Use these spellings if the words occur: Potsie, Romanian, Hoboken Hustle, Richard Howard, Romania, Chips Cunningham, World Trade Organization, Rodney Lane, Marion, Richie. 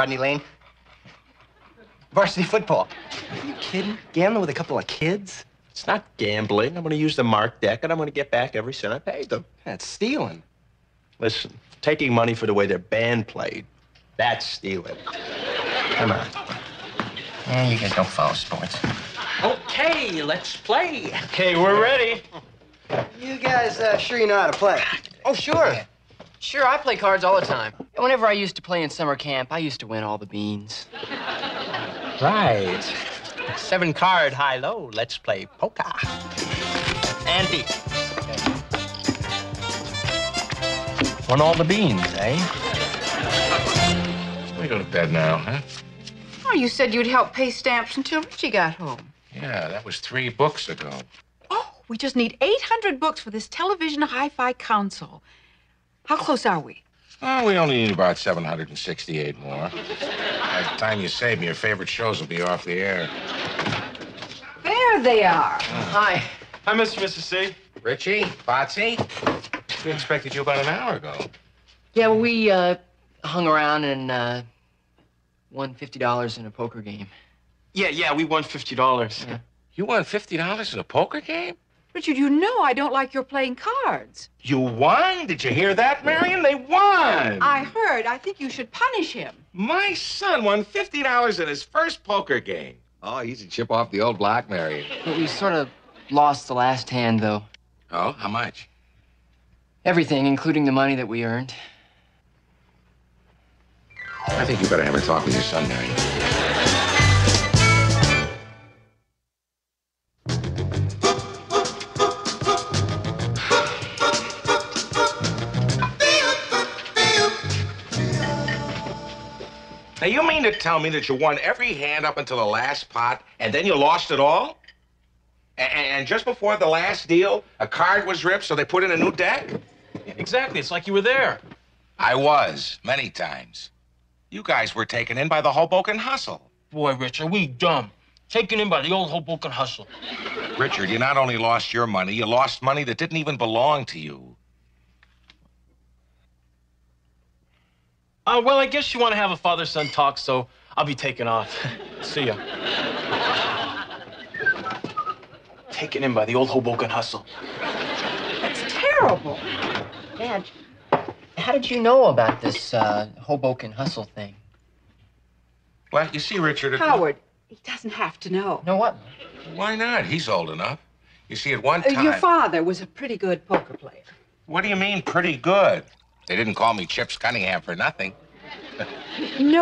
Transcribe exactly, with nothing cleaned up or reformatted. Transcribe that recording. Rodney Lane. Varsity football. Are you kidding? Gambling with a couple of kids? It's not gambling. I'm going to use the marked deck, and I'm going to get back every cent I paid them. That's stealing. Listen, taking money for the way their band played, that's stealing. Come on. Yeah, you guys don't follow sports. Okay, let's play. Okay, we're ready. You guys uh, sure you know how to play? Oh, sure. Yeah. Sure, I play cards all the time. And whenever I used to play in summer camp, I used to win all the beans. Right. Seven card high-low. Let's play poker. Andy. Won all the beans, eh? Let me go to bed now, huh? Oh, you said you'd help pay stamps until Richie got home. Yeah, that was three books ago. Oh, we just need eight hundred books for this television hi-fi council. How close are we? Oh, we only need about seven hundred sixty-eight more. By the time you save me, your favorite shows will be off the air. There they are. Hi. Hi, Mister and Missus C. Richie, Potsie. We expected you about an hour ago. Yeah, well, we uh, hung around and uh, won fifty dollars in a poker game. Yeah, yeah, we won fifty dollars. Yeah. You won fifty dollars in a poker game? Richard, you know I don't like your playing cards. You won? Did you hear that, Marion? They won! I heard. I think you should punish him. My son won fifty dollars in his first poker game. Oh, he's a chip off the old block, Marion. But we sort of lost the last hand, though. Oh, how much? Everything, including the money that we earned. I think you better have a talk with your son, Marion. Now, you mean to tell me that you won every hand up until the last pot, and then you lost it all? And, and just before the last deal, a card was ripped, so they put in a new deck? Exactly. It's like you were there. I was, many times. You guys were taken in by the Hoboken Hustle. Boy, Rich, are we dumb. Taken in by the old Hoboken Hustle. Richard, you not only lost your money, you lost money that didn't even belong to you. Uh, well, I guess you want to have a father-son talk, so I'll be taking off. See ya. Taken in by the old Hoboken Hustle. That's terrible. Dad, how did you know about this uh, Hoboken Hustle thing? Well, you see, Richard... Howard, he doesn't have to know. Know what? Why not? He's old enough. You see, at one time... Uh, your father was a pretty good poker player. What do you mean, pretty good? They didn't call me Chips Cunningham for nothing. No.